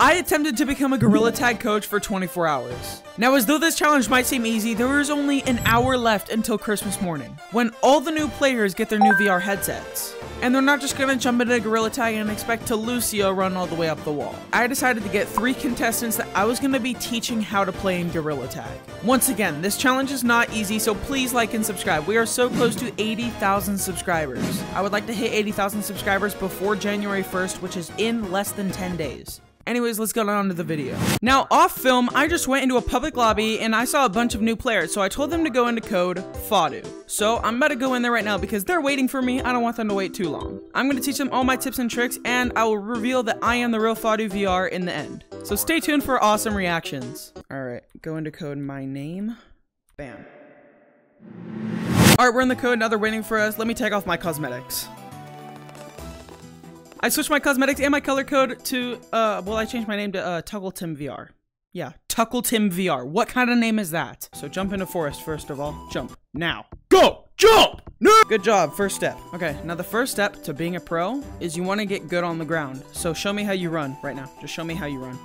I attempted to become a Gorilla Tag coach for 24 hours. Now, as though this challenge might seem easy, there was only an hour left until Christmas morning, when all the new players get their new VR headsets. And they're not just gonna jump into Gorilla Tag and expect to Lucio run all the way up the wall. I decided to get 3 contestants that I was gonna be teaching how to play in Gorilla Tag. Once again, this challenge is not easy, so please like and subscribe. We are so close to 80,000 subscribers. I would like to hit 80,000 subscribers before January 1st, which is in less than 10 days. Anyways, let's go on to the video. Now, off film, I just went into a public lobby and I saw a bunch of new players, so I told them to go into code FADU. So I'm about to go in there right now because they're waiting for me. I don't want them to wait too long. I'm gonna teach them all my tips and tricks, and I will reveal that I am the real FADU VR in the end. So stay tuned for awesome reactions. All right, go into code my name. Bam. All right, we're in the code, now they're waiting for us. Let me take off my cosmetics. I switched my cosmetics and my color code to, well, I changed my name to Tuckletim VR. Yeah, Tuckletim VR. What kind of name is that? So jump into forest, first of all. Jump. Now. Go! Jump! No! Good job, first step. Okay, now the first step to being a pro is you want to get good on the ground. So show me how you run right now. Just show me how you run.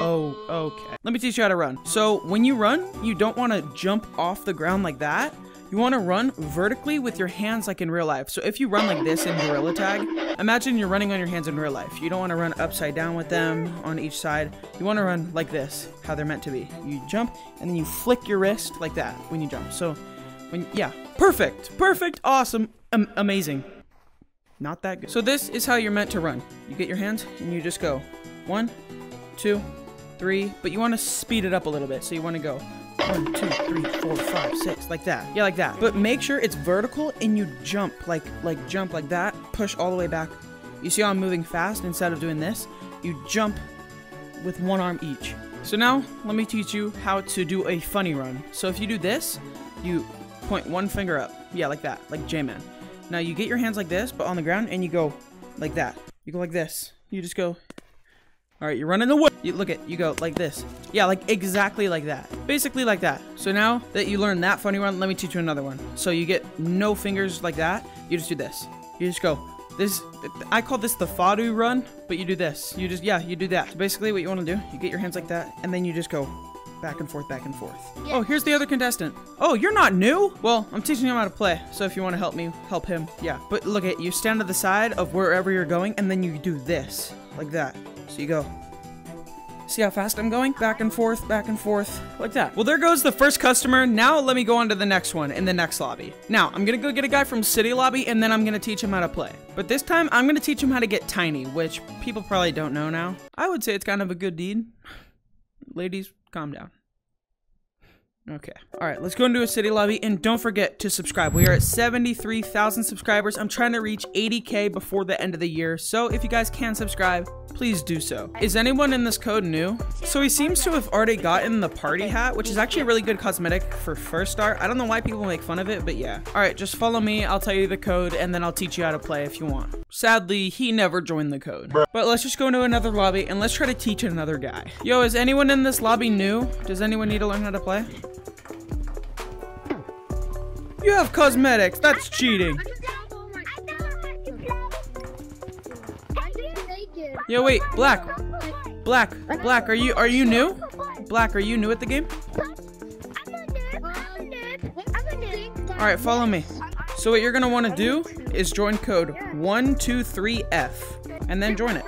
Oh, okay. Let me teach you how to run. So when you run, you don't want to jump off the ground like that. You want to run vertically with your hands like in real life. So if you run like this in Gorilla Tag, imagine you're running on your hands in real life. You don't want to run upside down with them on each side. You want to run like this, how they're meant to be. You jump and then you flick your wrist like that when you jump. So, yeah, perfect, perfect, awesome, amazing. Not that good. So this is how you're meant to run. You get your hands and you just go 1, 2, 3, but you want to speed it up a little bit. So you want to go 1, 2, 3, 4, 5, 6, like that. Yeah, like that. But make sure it's vertical and you jump, jump like that. Push all the way back. You see how I'm moving fast? Instead of doing this, you jump with one arm each. So now, let me teach you how to do a funny run. So if you do this, you point one finger up. Yeah, like that, like J-Man. Now you get your hands like this, but on the ground, and you go like that. You go like this. You just go. All right, you're running the wood. You look at, you go like this. Yeah, like exactly like that. Basically like that. So now that you learned that funny one, let me teach you another one. So you get no fingers like that. You just do this. You just go, this, I call this the FADU run, but you do this. You just, yeah, you do that. So basically what you want to do, you get your hands like that, and then you just go back and forth, back and forth. Yeah. Oh, here's the other contestant. Oh, you're not new? Well, I'm teaching him how to play. So if you want to help me, help him. Yeah, but look at, you stand to the side of wherever you're going, and then you do this, like that. So you go, see how fast I'm going? Back and forth, like that. Well, there goes the first customer. Now let me go on to the next one in the next lobby. Now, I'm gonna go get a guy from City Lobby and then I'm gonna teach him how to play. But this time, I'm gonna teach him how to get tiny, which people probably don't know now. I would say it's kind of a good deed. Ladies, calm down. Okay. All right, let's go into a city lobby, and don't forget to subscribe. We are at 73,000 subscribers. I'm trying to reach 80K before the end of the year, so if you guys can subscribe, please do so. Is anyone in this code new? So he seems to have already gotten the party hat, which is actually a really good cosmetic for first start. I don't know why people make fun of it, but yeah. All right, just follow me. I'll tell you the code, and then I'll teach you how to play if you want. Sadly, he never joined the code. But let's just go into another lobby, and let's try to teach another guy. Yo, is anyone in this lobby new? Does anyone need to learn how to play? You have cosmetics. That's cheating. Yo, wait, Black. Are you new? Black, are you new at the game? All right, follow me. So what you're gonna want to do is join code 123F and then join it.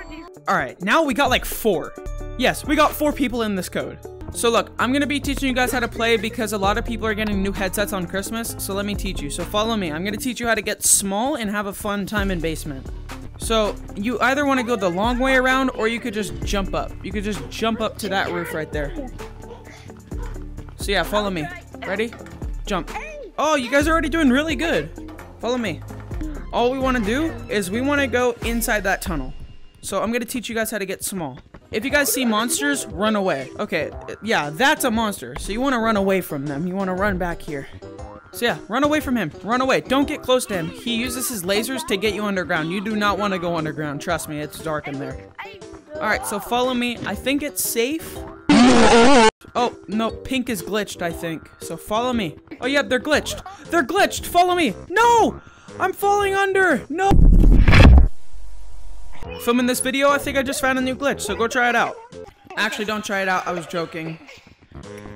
All right, now we got like 4. Yes, we got 4 people in this code. So look, I'm going to be teaching you guys how to play because a lot of people are getting new headsets on Christmas, so let me teach you. So follow me. I'm going to teach you how to get small and have a fun time in basement. So you either want to go the long way around or you could just jump up. You could just jump up to that roof right there. So yeah, follow me. Ready? Jump. Oh, you guys are already doing really good. Follow me. All we want to do is we want to go inside that tunnel. So I'm going to teach you guys how to get small. If you guys see monsters, run away. Okay, yeah, that's a monster. So you want to run away from them. You want to run back here. So yeah, run away from him. Run away. Don't get close to him. He uses his lasers to get you underground. You do not want to go underground. Trust me, it's dark in there. All right, so follow me. I think it's safe. Oh, no, pink is glitched, I think. So follow me. Oh, yeah, they're glitched. They're glitched. Follow me. No, I'm falling under. No. filming this video, I think I just found a new glitch, so go try it out. Actually, don't try it out, I was joking.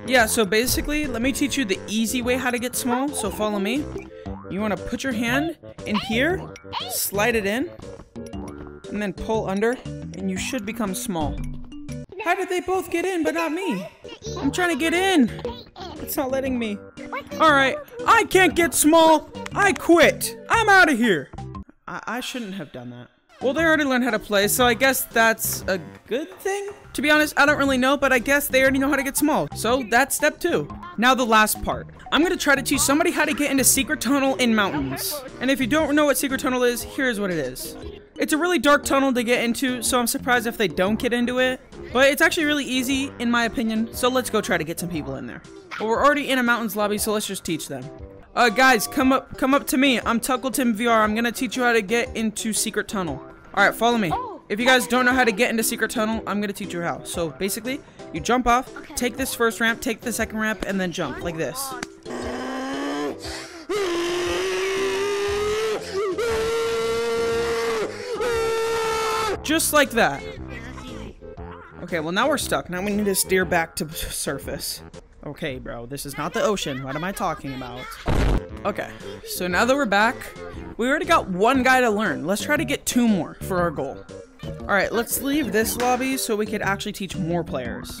Yeah, so basically, let me teach you the easy way how to get small, so follow me. You want to put your hand in here, slide it in, and then pull under, and you should become small. How did they both get in, but not me? I'm trying to get in. It's not letting me. Alright, I can't get small. I quit. I'm out of here. I shouldn't have done that. Well, they already learned how to play, so I guess that's a good thing? To be honest, I don't really know, but I guess they already know how to get small. So that's step two. Now the last part. I'm gonna try to teach somebody how to get into secret tunnel in mountains. And if you don't know what secret tunnel is, here's what it is. It's a really dark tunnel to get into, so I'm surprised if they don't get into it. But it's actually really easy, in my opinion, so let's go try to get some people in there. But we're already in a mountains lobby, so let's just teach them. Guys, come up to me. I'm Tuckletim VR. I'm gonna teach you how to get into secret tunnel. Alright, follow me. If you guys don't know how to get into secret tunnel, I'm gonna teach you how. So basically, you jump off, take this first ramp, take the second ramp, and then jump, like this. Just like that. Okay, well now we're stuck. Now we need to steer back to surface. Okay, bro, this is not the ocean. What am I talking about? Okay, so now that we're back, we already got one guy to learn. Let's try to get two more for our goal. Alright, let's leave this lobby so we could actually teach more players.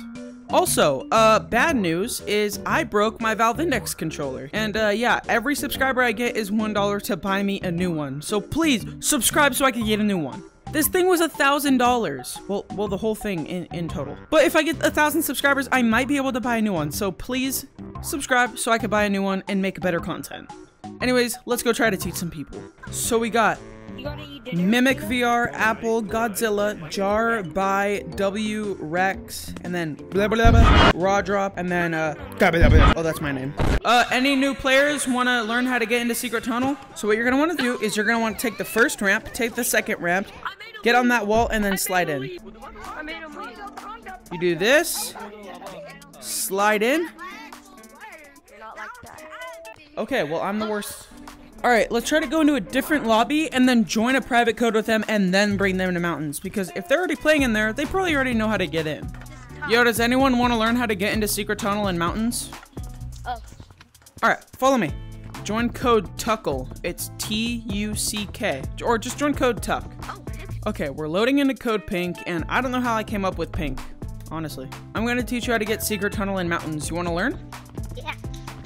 Also, bad news is I broke my Valve Index controller. And yeah, every subscriber I get is $1 to buy me a new one. So please, subscribe so I can get a new one. This thing was $1,000. Well, the whole thing in total. But if I get 1,000 subscribers, I might be able to buy a new one. So please subscribe so I can buy a new one and make better content. Anyways, let's go try to teach some people. So we got Mimic VR, Apple, Godzilla, Jar, By, W, Rex, and then blah blah blah, Raw Drop, and then oh, that's my name. Any new players want to learn how to get into secret tunnel? So what you're gonna want to do is you're gonna want to take the first ramp, take the second ramp, get on that wall, and then slide in. You do this, slide in. Okay, well I'm the worst. All right, let's try to go into a different lobby and then join a private code with them and then bring them to mountains, because if they're already playing in there, they probably already know how to get in. Yo, does anyone want to learn how to get into secret tunnel in mountains? Oh. All right, follow me. Join code Tuckle. It's T-U-C-K, or just join code Tuck. Okay, we're loading into code Pink, and I don't know how I came up with Pink, honestly. I'm gonna teach you how to get secret tunnel in mountains. You want to learn? Yeah.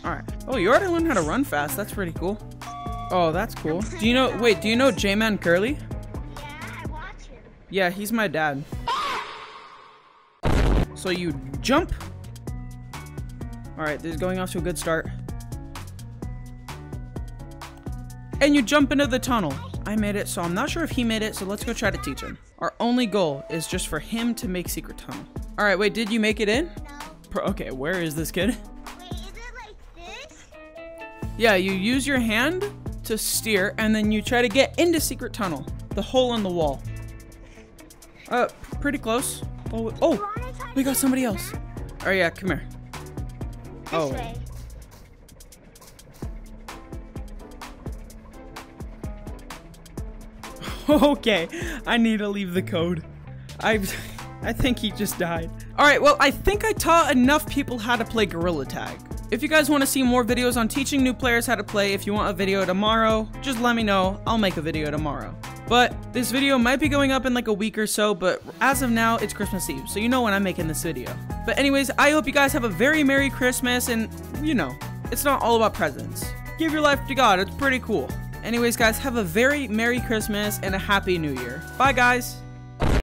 All right. Oh, you already learned how to run fast. That's pretty cool. Oh, that's cool. Do you know J-Man Curly? Yeah, I watch him. Yeah, he's my dad. So you jump. Alright, this is going off to a good start. And you jump into the tunnel. I made it, so I'm not sure if he made it, so let's go try to teach him. Our only goal is just for him to make secret tunnel. Alright, wait, did you make it in? No. Okay, where is this kid? Wait, is it like this? Yeah, you use your hand to steer, and then you try to get into secret tunnel. The hole in the wall. Pretty close. Oh, we got somebody else. Oh yeah, come here. Oh. Okay, I need to leave the code. I think he just died. All right, well, I think I taught enough people how to play Gorilla Tag. If you guys want to see more videos on teaching new players how to play, if you want a video tomorrow, just let me know. I'll make a video tomorrow. But this video might be going up in like a week or so, but as of now, it's Christmas Eve, so you know when I'm making this video. But anyways, I hope you guys have a very Merry Christmas, and you know, it's not all about presents. Give your life to God, it's pretty cool. Anyways guys, have a very Merry Christmas and a Happy New Year. Bye guys!